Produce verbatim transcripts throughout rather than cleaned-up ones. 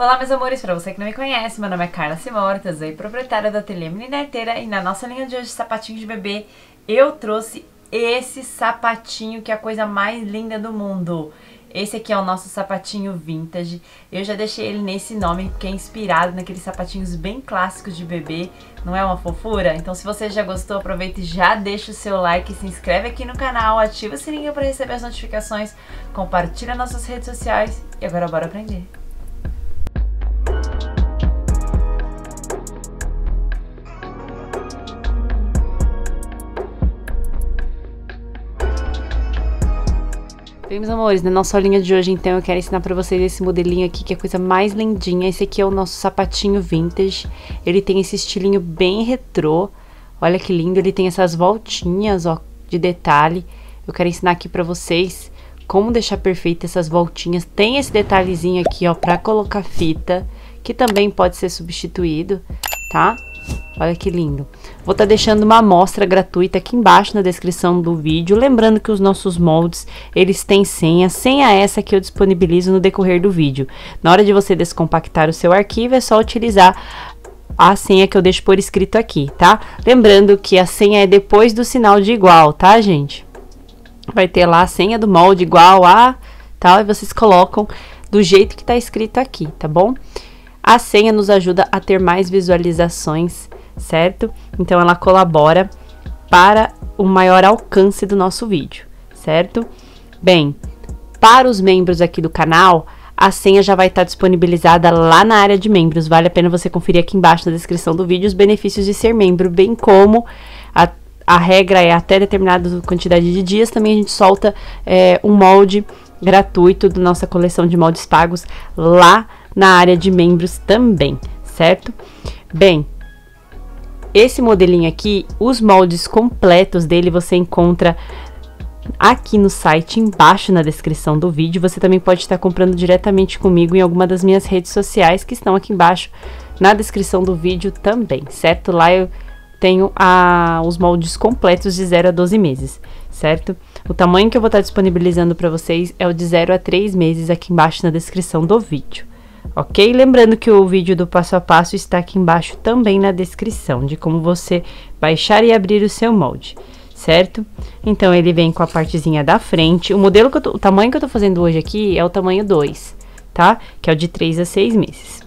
Olá meus amores, pra você que não me conhece, meu nome é Karla Simão Menina, proprietária do Ateliê Menina Arteira, e na nossa linha de hoje de sapatinho de bebê eu trouxe esse sapatinho que é a coisa mais linda do mundo. Esse aqui é o nosso sapatinho vintage, eu já deixei ele nesse nome porque é inspirado naqueles sapatinhos bem clássicos de bebê, não é uma fofura? Então se você já gostou, aproveita e já deixa o seu like, se inscreve aqui no canal, ativa o sininho para receber as notificações, compartilha nossas redes sociais e agora bora aprender! Bem, meus amores, na nossa aulinha de hoje, então, eu quero ensinar pra vocês esse modelinho aqui, que é a coisa mais lindinha. Esse aqui é o nosso sapatinho vintage, ele tem esse estilinho bem retrô, olha que lindo, ele tem essas voltinhas, ó, de detalhe. Eu quero ensinar aqui pra vocês como deixar perfeita essas voltinhas. Tem esse detalhezinho aqui, ó, pra colocar fita, que também pode ser substituído, tá? Olha que lindo. Vou estar deixando uma amostra gratuita aqui embaixo na descrição do vídeo. Lembrando que os nossos moldes, eles têm senha. Senha essa que eu disponibilizo no decorrer do vídeo. Na hora de você descompactar o seu arquivo, é só utilizar a senha que eu deixo por escrito aqui, tá? Lembrando que a senha é depois do sinal de igual, tá, gente? Vai ter lá a senha do molde igual a tal, e vocês colocam do jeito que tá escrito aqui, tá bom? A senha nos ajuda a ter mais visualizações, certo? Então, ela colabora para o maior alcance do nosso vídeo, certo? Bem, para os membros aqui do canal, a senha já vai estar disponibilizada lá na área de membros. Vale a pena você conferir aqui embaixo na descrição do vídeo os benefícios de ser membro, bem como a, a regra é até determinada quantidade de dias. Também a gente solta é, um molde gratuito da nossa coleção de moldes pagos lá na área de membros também, certo? Bem, esse modelinho aqui, os moldes completos dele você encontra aqui no site, embaixo na descrição do vídeo. Você também pode estar comprando diretamente comigo em alguma das minhas redes sociais, que estão aqui embaixo na descrição do vídeo também, certo? Lá eu tenho a, os moldes completos de zero a doze meses, certo? O tamanho que eu vou estar disponibilizando para vocês é o de zero a três meses aqui embaixo na descrição do vídeo. Ok? Lembrando que o vídeo do passo a passo está aqui embaixo também na descrição, de como você baixar e abrir o seu molde, certo? Então, ele vem com a partezinha da frente. O modelo que eu tô, o tamanho que eu tô fazendo hoje aqui é o tamanho dois, tá? Que é o de três a seis meses.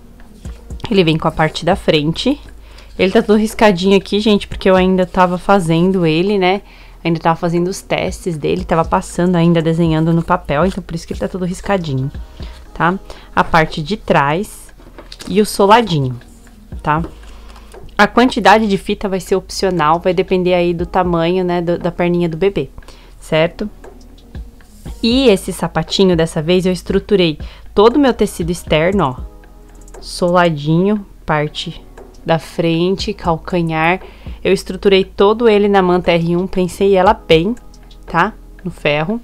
Ele vem com a parte da frente. Ele tá todo riscadinho aqui, gente, porque eu ainda tava fazendo ele, né? Ainda tava fazendo os testes dele, tava passando ainda, desenhando no papel, então por isso que ele tá todo riscadinho. Tá? A parte de trás e o soladinho, tá? A quantidade de fita vai ser opcional, vai depender aí do tamanho, né, do, da perninha do bebê, certo? E esse sapatinho, dessa vez, eu estruturei todo o meu tecido externo, ó, soladinho, parte da frente, calcanhar. Eu estruturei todo ele na manta R um, prensei ela bem, tá? No ferro.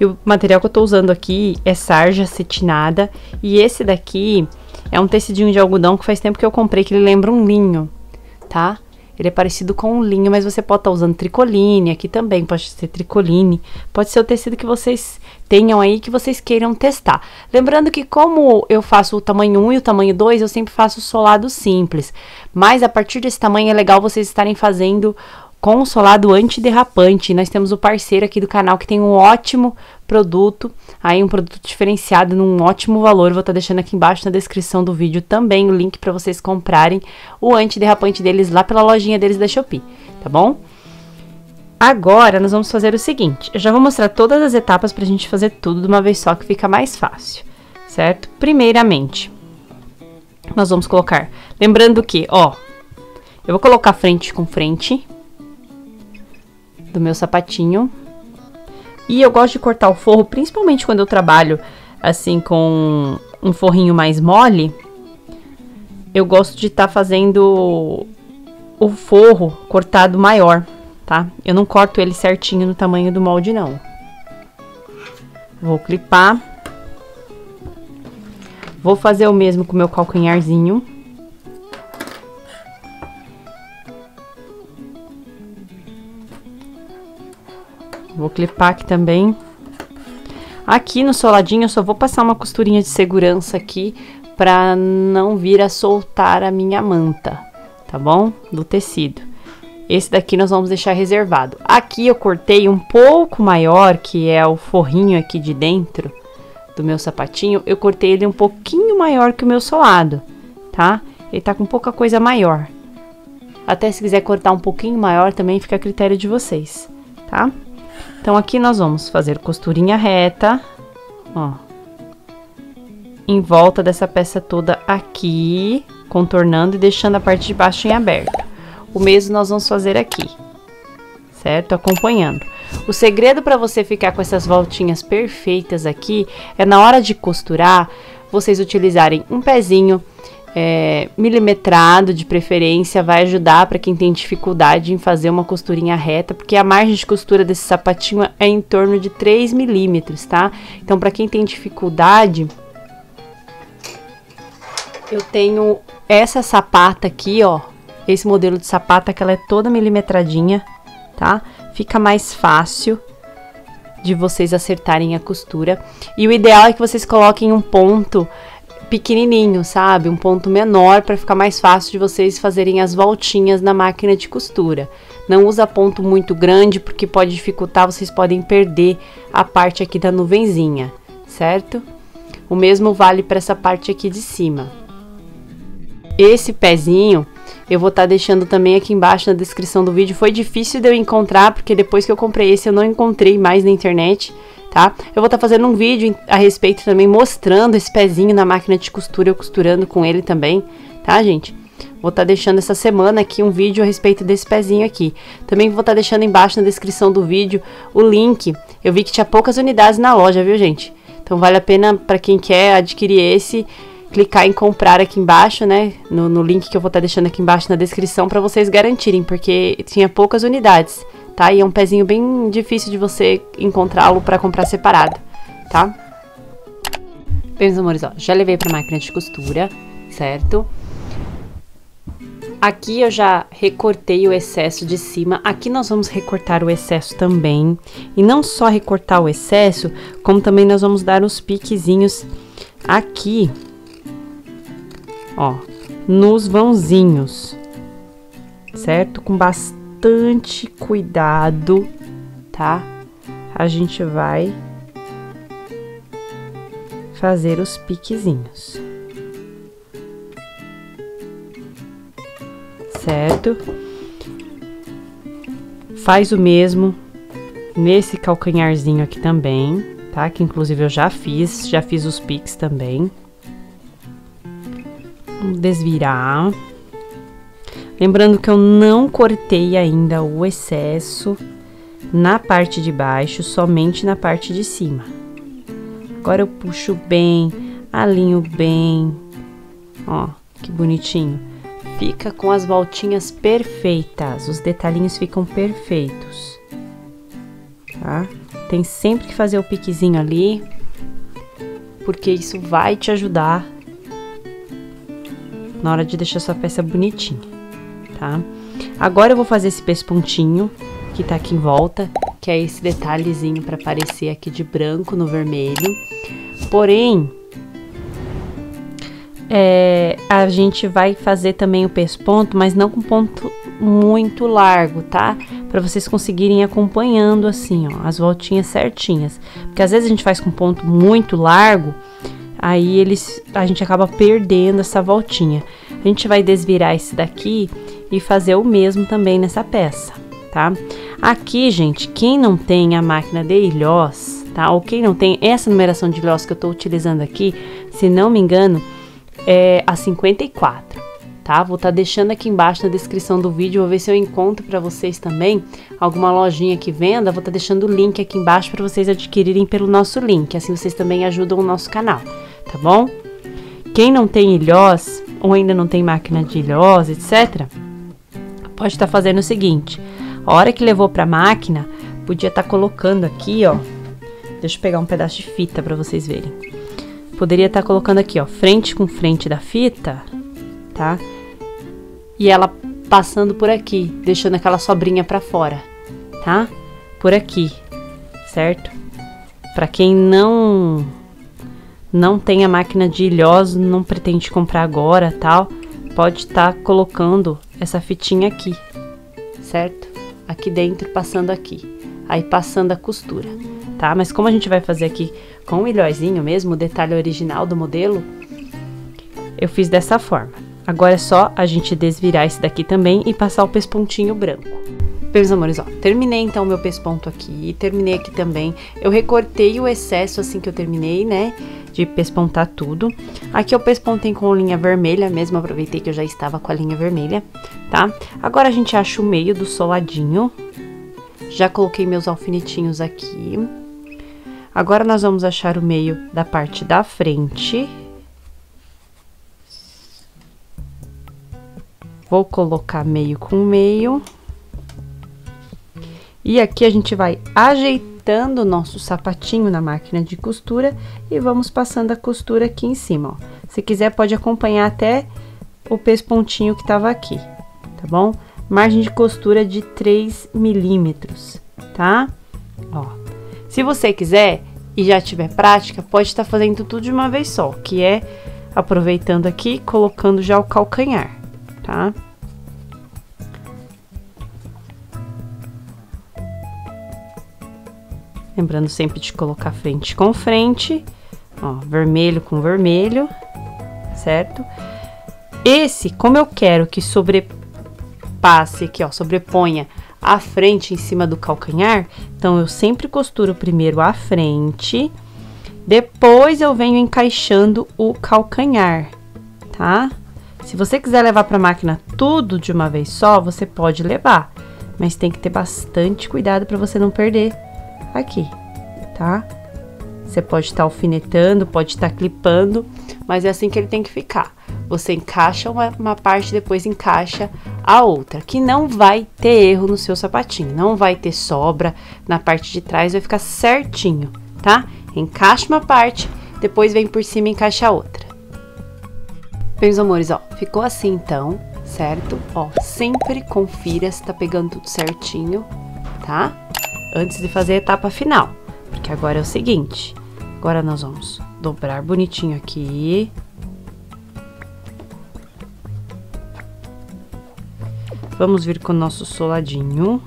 E o material que eu tô usando aqui é sarja cetinada, e esse daqui é um tecidinho de algodão que faz tempo que eu comprei, que ele lembra um linho, tá? Ele é parecido com um linho, mas você pode estar usando tricoline aqui também, pode ser tricoline, pode ser o tecido que vocês tenham aí, que vocês queiram testar. Lembrando que como eu faço o tamanho um e o tamanho dois, eu sempre faço solado simples, mas a partir desse tamanho é legal vocês estarem fazendo com o solado antiderrapante. Nós temos o parceiro aqui do canal que tem um ótimo produto, aí um produto diferenciado num ótimo valor. Vou estar deixando aqui embaixo na descrição do vídeo também o link para vocês comprarem o antiderrapante deles lá pela lojinha deles da Shopee, tá bom? Agora nós vamos fazer o seguinte, eu já vou mostrar todas as etapas pra gente fazer tudo de uma vez só, que fica mais fácil, certo? Primeiramente, nós vamos colocar, lembrando que, ó, eu vou colocar frente com frente do meu sapatinho, e eu gosto de cortar o forro, principalmente quando eu trabalho assim com um forrinho mais mole, eu gosto de estar tá fazendo o forro cortado maior, tá? Eu não corto ele certinho no tamanho do molde, não. Vou clipar, vou fazer o mesmo com o meu calcanharzinho. Vou clipar aqui também. Aqui no soladinho eu só vou passar uma costurinha de segurança aqui para não vir a soltar a minha manta, tá bom? Do tecido. Esse daqui nós vamos deixar reservado. Aqui eu cortei um pouco maior, que é o forrinho aqui de dentro do meu sapatinho. Eu cortei ele um pouquinho maior que o meu solado, tá? Ele tá com pouca coisa maior. Até se quiser cortar um pouquinho maior também fica a critério de vocês, tá? Então aqui nós vamos fazer costurinha reta, ó, em volta dessa peça toda aqui, contornando e deixando a parte de baixo em aberto. O mesmo nós vamos fazer aqui, certo? Acompanhando. O segredo para você ficar com essas voltinhas perfeitas aqui é na hora de costurar, vocês utilizarem um pezinho é, milimetrado, de preferência, vai ajudar para quem tem dificuldade em fazer uma costurinha reta, porque a margem de costura desse sapatinho é em torno de três milímetros, tá? Então, para quem tem dificuldade, eu tenho essa sapata aqui, ó. Esse modelo de sapata que ela é toda milimetradinha, tá? Fica mais fácil de vocês acertarem a costura. E o ideal é que vocês coloquem um ponto pequenininho, sabe? Um ponto menor para ficar mais fácil de vocês fazerem as voltinhas na máquina de costura. Não usa ponto muito grande porque pode dificultar, vocês podem perder a parte aqui da nuvenzinha, certo? O mesmo vale para essa parte aqui de cima. Esse pezinho eu vou estar tá deixando também aqui embaixo na descrição do vídeo. Foi difícil de eu encontrar, porque depois que eu comprei esse, eu não encontrei mais na internet, tá? Eu vou estar tá fazendo um vídeo a respeito também, mostrando esse pezinho na máquina de costura, eu costurando com ele também, tá, gente? Vou estar tá deixando essa semana aqui um vídeo a respeito desse pezinho aqui. Também vou estar tá deixando embaixo na descrição do vídeo o link. Eu vi que tinha poucas unidades na loja, viu, gente? Então, vale a pena para quem quer adquirir esse, clicar em comprar aqui embaixo, né, no, no link que eu vou estar tá deixando aqui embaixo na descrição para vocês garantirem, porque tinha poucas unidades, tá? E é um pezinho bem difícil de você encontrá-lo para comprar separado, tá? Bem, meus amores, ó, já levei para máquina de costura, certo? Aqui eu já recortei o excesso de cima, aqui nós vamos recortar o excesso também. E não só recortar o excesso, como também nós vamos dar os piquezinhos aqui, ó, nos vãozinhos, certo? Com bastante cuidado, tá? A gente vai fazer os piquezinhos, certo? Faz o mesmo nesse calcanharzinho aqui também, tá? Que inclusive eu já fiz, já fiz os piques também. Vamos desvirar. Lembrando que eu não cortei ainda o excesso na parte de baixo, somente na parte de cima. Agora eu puxo bem, alinho bem. Ó, que bonitinho. Fica com as voltinhas perfeitas, os detalhinhos ficam perfeitos, tá? Tem sempre que fazer o piquezinho ali, porque isso vai te ajudar na hora de deixar sua peça bonitinha, tá? Agora eu vou fazer esse pespontinho que tá aqui em volta, que é esse detalhezinho para aparecer aqui de branco no vermelho. Porém, é, a gente vai fazer também o pesponto, mas não com ponto muito largo, tá? Para vocês conseguirem acompanhando assim, ó, as voltinhas certinhas. Porque às vezes a gente faz com ponto muito largo, aí eles, a gente acaba perdendo essa voltinha. A gente vai desvirar esse daqui e fazer o mesmo também nessa peça, tá? Aqui, gente, quem não tem a máquina de ilhós, tá? Ou quem não tem essa numeração de ilhós que eu tô utilizando aqui, se não me engano, é a cinquenta e quatro, tá? Vou estar tá deixando aqui embaixo na descrição do vídeo, vou ver se eu encontro para vocês também alguma lojinha que venda, vou estar tá deixando o link aqui embaixo para vocês adquirirem pelo nosso link, assim vocês também ajudam o nosso canal, tá bom? Quem não tem ilhós, ou ainda não tem máquina de ilhós, etcétera, pode estar tá fazendo o seguinte, a hora que levou pra máquina, podia estar tá colocando aqui, ó, deixa eu pegar um pedaço de fita para vocês verem, poderia estar tá colocando aqui, ó, frente com frente da fita, tá? E ela passando por aqui, deixando aquela sobrinha pra fora, tá? Por aqui, certo? Pra quem não... não tem a máquina de ilhós, não pretende comprar agora, tal, pode estar colocando essa fitinha aqui, certo? Aqui dentro, passando aqui, aí passando a costura, tá? Mas como a gente vai fazer aqui com o ilhózinho mesmo, o detalhe original do modelo, eu fiz dessa forma. Agora é só a gente desvirar esse daqui também e passar o pespontinho branco. Meus amores, ó, terminei então o meu pesponto aqui, terminei aqui também. Eu recortei o excesso assim que eu terminei, né, de pespontar tudo. Aqui eu pespontei com linha vermelha mesmo, aproveitei que eu já estava com a linha vermelha, tá? Agora a gente acha o meio do soladinho. Já coloquei meus alfinetinhos aqui. Agora nós vamos achar o meio da parte da frente. Vou colocar meio com meio. E aqui a gente vai ajeitando o nosso sapatinho na máquina de costura e vamos passando a costura aqui em cima, ó. Se quiser, pode acompanhar até o pespontinho que tava aqui, tá bom? Margem de costura de três milímetros, tá? Ó, se você quiser e já tiver prática, pode estar fazendo tudo de uma vez só, que é aproveitando aqui, colocando já o calcanhar, tá? Lembrando sempre de colocar frente com frente, ó, vermelho com vermelho, certo? Esse, como eu quero que sobrepasse aqui, ó, sobreponha a frente em cima do calcanhar, então eu sempre costuro primeiro a frente, depois eu venho encaixando o calcanhar, tá? Se você quiser levar para a máquina tudo de uma vez só, você pode levar, mas tem que ter bastante cuidado para você não perder aqui, tá? Você pode estar alfinetando, pode estar clipando, mas é assim que ele tem que ficar. Você encaixa uma, uma parte, depois encaixa a outra, que não vai ter erro no seu sapatinho, não vai ter sobra na parte de trás, vai ficar certinho, tá? Encaixa uma parte, depois vem por cima e encaixa a outra. Bem, meus amores, ó, ficou assim então, certo? Ó, sempre confira se tá pegando tudo certinho, tá? Antes de fazer a etapa final, porque agora é o seguinte, agora nós vamos dobrar bonitinho aqui, vamos vir com o nosso soladinho,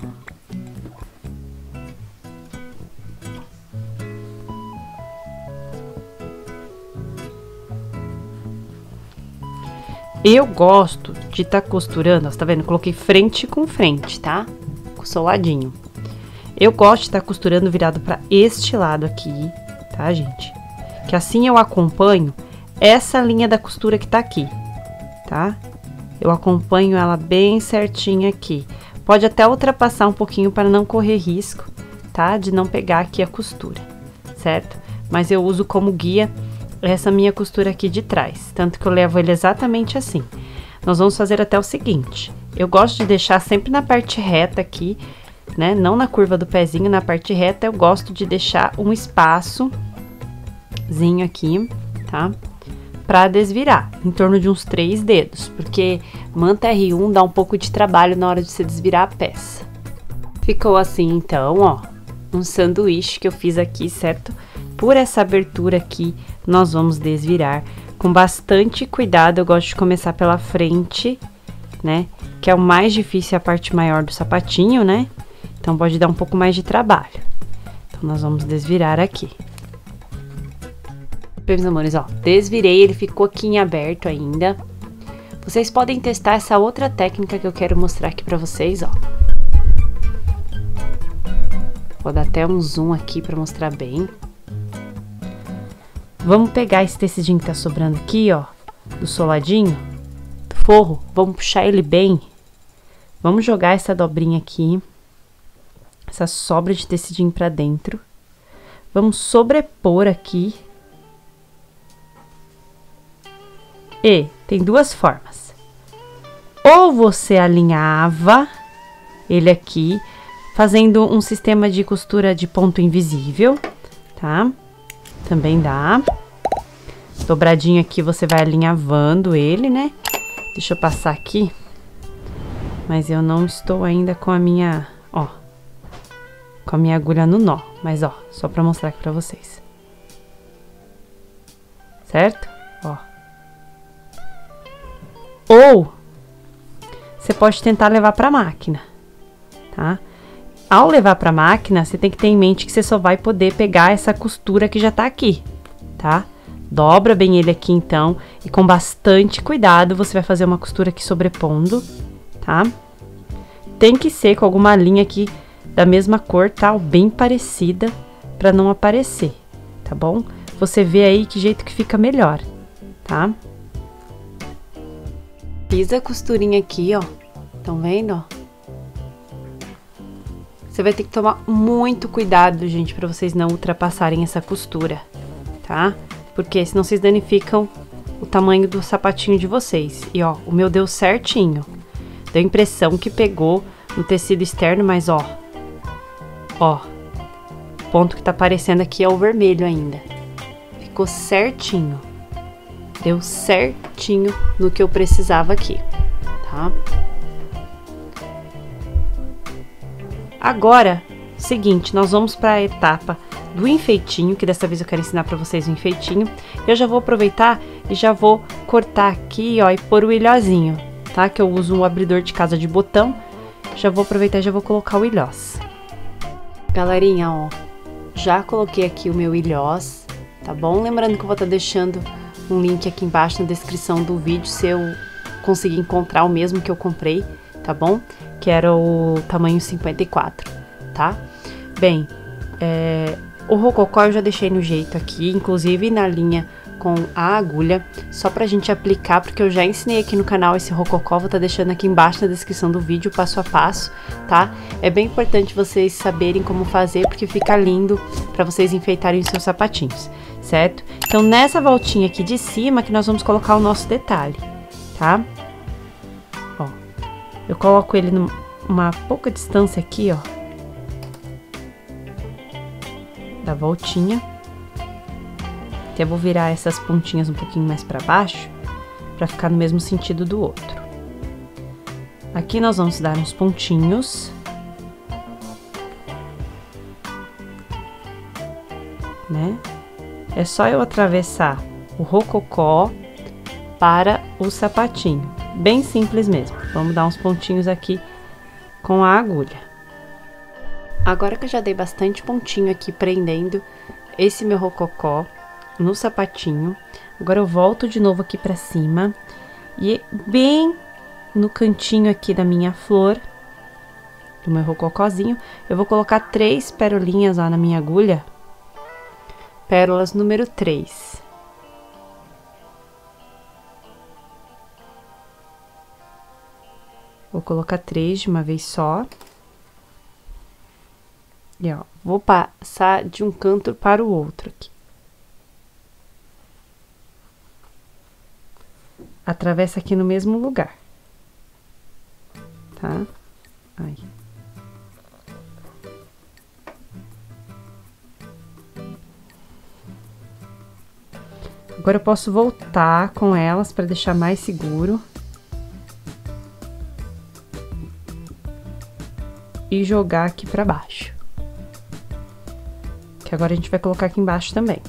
eu gosto de tá costurando, ó, tá vendo? Coloquei frente com frente, tá? Com o soladinho. Eu gosto de estar costurando virado para este lado aqui, tá, gente? Que assim eu acompanho essa linha da costura que tá aqui, tá? Eu acompanho ela bem certinha aqui. Pode até ultrapassar um pouquinho para não correr risco, tá? De não pegar aqui a costura, certo? Mas eu uso como guia essa minha costura aqui de trás, tanto que eu levo ele exatamente assim. Nós vamos fazer até o seguinte, eu gosto de deixar sempre na parte reta aqui, né? Não na curva do pezinho, na parte reta, eu gosto de deixar um espaçozinho aqui, tá? Pra desvirar, em torno de uns três dedos, porque manta R um dá um pouco de trabalho na hora de você desvirar a peça. Ficou assim, então, ó, um sanduíche que eu fiz aqui, certo? Por essa abertura aqui, nós vamos desvirar com bastante cuidado, eu gosto de começar pela frente, né? Que é o mais difícil, é a parte maior do sapatinho, né? Então, pode dar um pouco mais de trabalho. Então, nós vamos desvirar aqui. Bem, meus amores, ó, desvirei, ele ficou aqui em aberto ainda. Vocês podem testar essa outra técnica que eu quero mostrar aqui pra vocês, ó. Vou dar até um zoom aqui pra mostrar bem. Vamos pegar esse tecidinho que tá sobrando aqui, ó, do soladinho, do forro. Vamos puxar ele bem. Vamos jogar essa dobrinha aqui. Essa sobra de tecidinho pra dentro. Vamos sobrepor aqui. E tem duas formas. Ou você alinhava ele aqui, fazendo um sistema de costura de ponto invisível, tá? Também dá. Dobradinho aqui, você vai alinhavando ele, né? Deixa eu passar aqui. Mas eu não estou ainda com a minha... Ó. Com a minha agulha no nó, mas ó, só pra mostrar aqui pra vocês. certo? Ó. Ou você pode tentar levar para a máquina, tá? Ao levar para a máquina, você tem que ter em mente que você só vai poder pegar essa costura que já tá aqui, tá? Dobra bem ele aqui então e com bastante cuidado você vai fazer uma costura aqui sobrepondo, tá? Tem que ser com alguma linha aqui da mesma cor, tal, bem parecida para não aparecer, tá bom? Você vê aí que jeito que fica melhor, tá? Fiz a costurinha aqui, ó. Estão vendo? Você vai ter que tomar muito cuidado, gente, para vocês não ultrapassarem essa costura, tá? Porque senão vocês danificam o tamanho do sapatinho de vocês. E ó, o meu deu certinho. Deu a impressão que pegou no tecido externo, mas ó, ó, o ponto que tá aparecendo aqui é o vermelho ainda. Ficou certinho. Deu certinho no que eu precisava aqui, tá? Agora, seguinte, nós vamos para a etapa do enfeitinho, que dessa vez eu quero ensinar para vocês o enfeitinho. Eu já vou aproveitar e já vou cortar aqui, ó, e pôr o ilhozinho, tá? Que eu uso um abridor de casa de botão. Já vou aproveitar e já vou colocar o ilhós. Galerinha, ó, já coloquei aqui o meu ilhós, tá bom? Lembrando que eu vou estar deixando um link aqui embaixo na descrição do vídeo, se eu conseguir encontrar o mesmo que eu comprei, tá bom? Que era o tamanho cinquenta e quatro, tá? Bem, é... o rococó eu já deixei no jeito aqui, inclusive na linha com a agulha, só pra gente aplicar, porque eu já ensinei aqui no canal esse rococó, vou tá deixando aqui embaixo na descrição do vídeo, passo a passo, tá? É bem importante vocês saberem como fazer, porque fica lindo pra vocês enfeitarem os seus sapatinhos, certo? Então, nessa voltinha aqui de cima, que nós vamos colocar o nosso detalhe, tá? Ó, eu coloco ele numa pouca distância aqui, ó, da voltinha. Até vou virar essas pontinhas um pouquinho mais para baixo, para ficar no mesmo sentido do outro. Aqui nós vamos dar uns pontinhos, né? É só eu atravessar o rococó para o sapatinho, bem simples mesmo. Vamos dar uns pontinhos aqui com a agulha. Agora que eu já dei bastante pontinho aqui prendendo esse meu rococó no sapatinho, agora eu volto de novo aqui pra cima e bem no cantinho aqui da minha flor, do meu rococózinho, eu vou colocar três pérolinhas lá na minha agulha, pérolas número três. Vou colocar três de uma vez só. E, ó, vou passar de um canto para o outro aqui. Atravessa aqui no mesmo lugar. Tá? Aí. Agora eu posso voltar com elas para deixar mais seguro. E jogar aqui para baixo. Agora a gente vai colocar aqui embaixo também.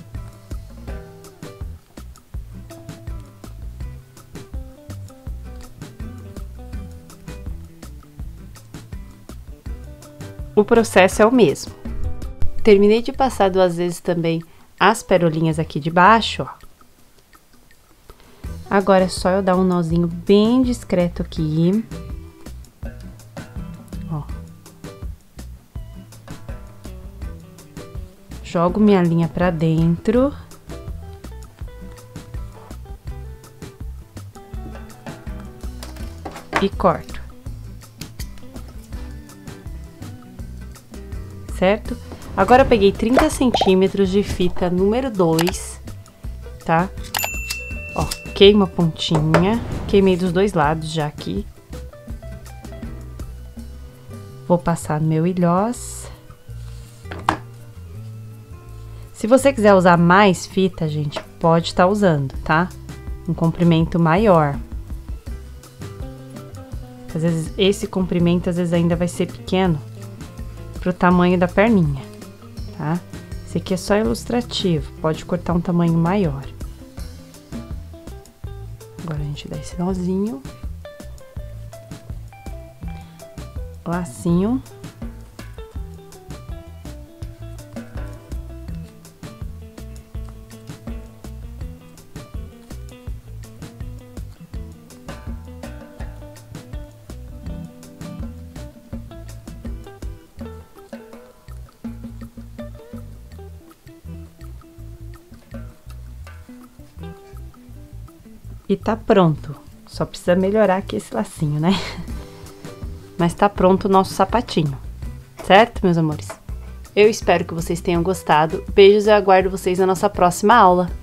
O processo é o mesmo. Terminei de passar duas vezes também as perolinhas aqui de baixo, ó. Agora é só eu dar um nozinho bem discreto aqui. Jogo minha linha pra dentro. E corto. Certo? Agora eu peguei trinta centímetros de fita número dois, tá? Ó, queima a pontinha. Queimei dos dois lados já aqui. Vou passar meu ilhós. Se você quiser usar mais fita, gente, pode estar usando, tá? Um comprimento maior. Às vezes, esse comprimento, às vezes, ainda vai ser pequeno pro tamanho da perninha, tá? Esse aqui é só ilustrativo, pode cortar um tamanho maior. Agora a gente dá esse nozinho, lacinho, e tá pronto. Só precisa melhorar aqui esse lacinho, né? Mas tá pronto o nosso sapatinho, certo, meus amores? Eu espero que vocês tenham gostado. Beijos e eu aguardo vocês na nossa próxima aula.